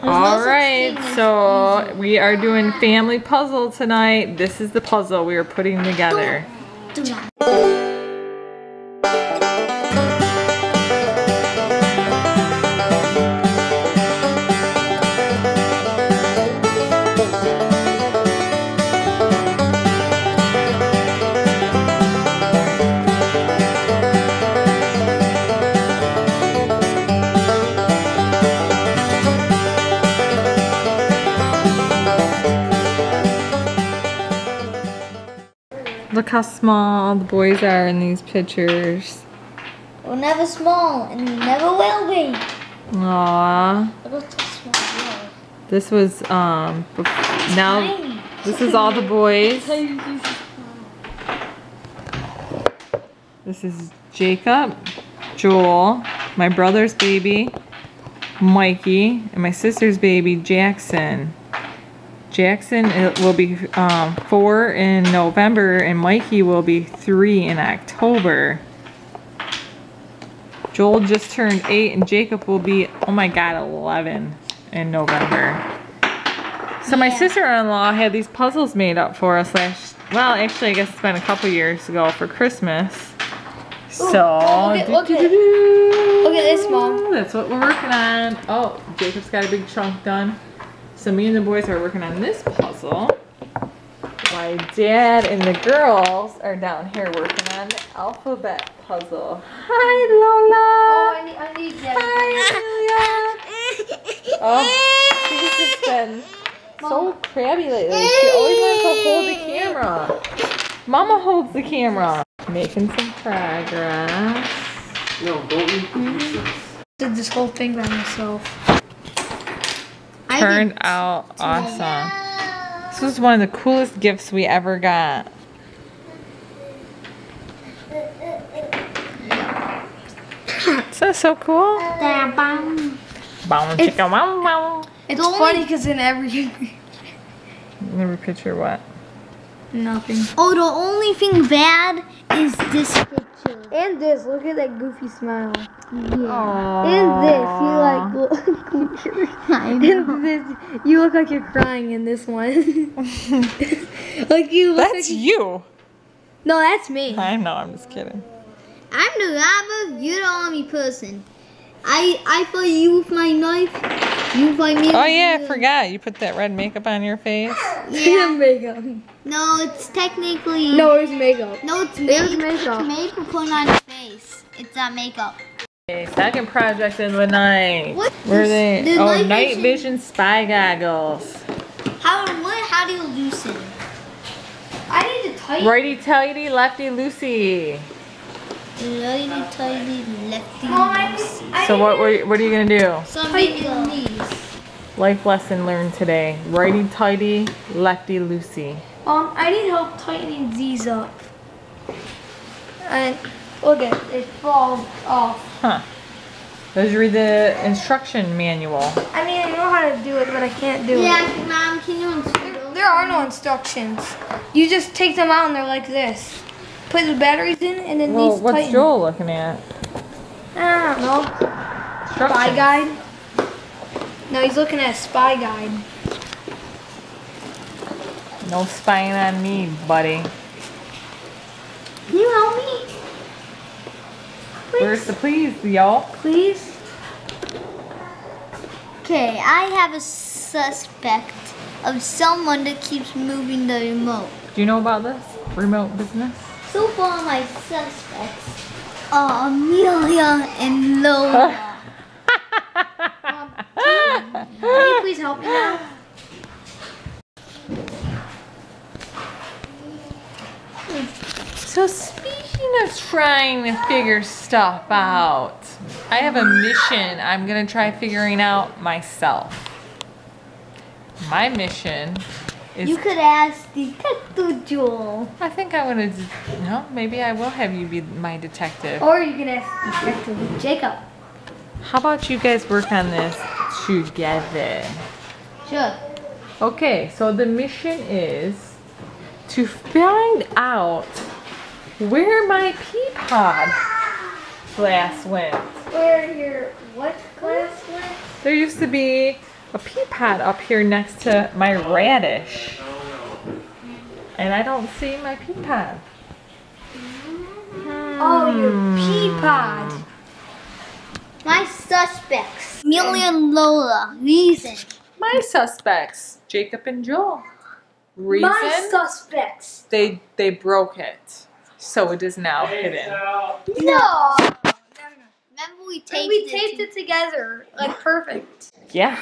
All right, so we are doing family puzzle tonight. This is the puzzle we are putting together. Look how small the boys are in these pictures. We're never small and never will be. Aww. This was now tiny. This is all the boys. This is Jacob, Joel, my brother's baby, Mikey, and my sister's baby, Jackson. Jackson will be 4 in November, and Mikey will be 3 in October. Joel just turned 8, and Jacob will be, oh my god, 11 in November. So my sister-in-law had these puzzles made up for us last, well, actually I guess it's been a couple years ago for Christmas. Ooh, so, look at this, Mom. That's what we're working on. Oh, Jacob's got a big chunk done. So me and the boys are working on this puzzle. My dad and the girls are down here working on the alphabet puzzle. Hi, Lola. Oh, I need Daddy. Hi, Julia. Oh, she's just been so crabby lately. She always wants to hold the camera. Mama holds the camera. Making some progress. No, don't eat pieces. Did this whole thing by myself. Turned out awesome. This was one of the coolest gifts we ever got. Is that so cool? It's funny because in every picture, what? Nothing. Oh, the only thing bad is this picture. And this. Look at that goofy smile. Yeah. And this. You like look. And this. You look like you're crying in this one. Like you. Look that's like you. No, that's me. I know. I'm just kidding. I'm the robber. You're the army person. I fight you with my knife. You fight me. Oh yeah, I forgot. You put that red makeup on your face. Yeah, makeup. No, it's technically. No, it's makeup. No, it's makeup. Makeup put on your face. It's not makeup. Okay, second project of the night. What? Where are they? The oh, night vision spy goggles. How do you lose it? I need to tighten. Righty tighty, lefty loosey. Righty tighty, lefty loosey. So what are you gonna do? Tighten these. Life lesson learned today. Righty tighty, lefty loosey. I need help tightening these up. And look at it falls off. Huh. Those read the instruction manual. I mean, I know how to do it, but I can't do it. Yeah, Mom, can you unscrew those? There are no instructions. You just take them out and they're like this. Put the batteries in and then these tighten. Well, what's Joel looking at? I don't know. Spy guide? No, he's looking at a spy guide. No spying on me, buddy. Can you help me? Please. Where's the please, y'all? Please. Okay, I have a suspect of someone that keeps moving the remote. Do you know about this remote business? So far, my suspects are Amelia and Lola. Mom, can you please help me now? So speaking of trying to figure stuff out, I have a mission I'm going to try figuring out myself. My mission is... You could ask Detective Joel. I think I'm going to... No, maybe I will have you be my detective. Or you can ask Detective Jacob. How about you guys work on this together? Sure. Okay, so the mission is to find out where my pea pod class went. Where your what class went? There used to be a pea pod up here next to my radish. And I don't see my pea pod. Oh, your pea pod. My suspects. Millie and Lola. Reason. My suspects. Jacob and Joel. Reason. My suspects. They broke it. So it is now hidden. No. Remember we taped it together. Like perfect. Yeah.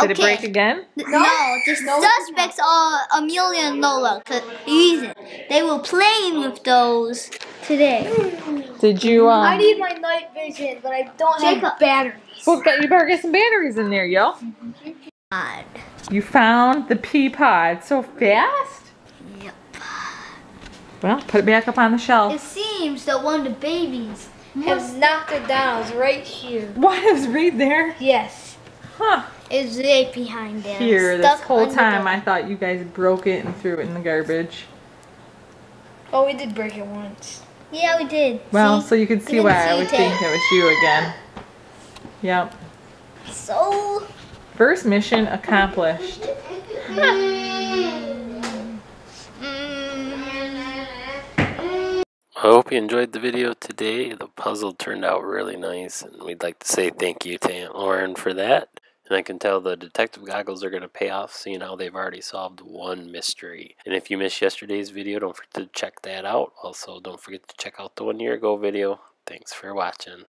Did it break again? No, the suspects are Amelia and Lola. Reason. They were playing with those today. Did you I need my night vision, but I don't have batteries. Well, you better get some batteries in there, yo. God. You found the pea pod so fast? Yep. Well, put it back up on the shelf. It seems that one of the babies has knocked it down. It's right here. What? It was right there? Yes. Huh. It's right behind it. Here, this whole time I thought you guys broke it and threw it in the garbage. Oh, we did break it once. Yeah, we did. Well, so you can see why I would think it was you again. Yep. So... first mission accomplished. I hope you enjoyed the video today. The puzzle turned out really nice, and we'd like to say thank you to Aunt Lauren for that. And I can tell the detective goggles are going to pay off, seeing how they've already solved one mystery. And if you missed yesterday's video, don't forget to check that out. Also, don't forget to check out the 1 year ago video. Thanks for watching.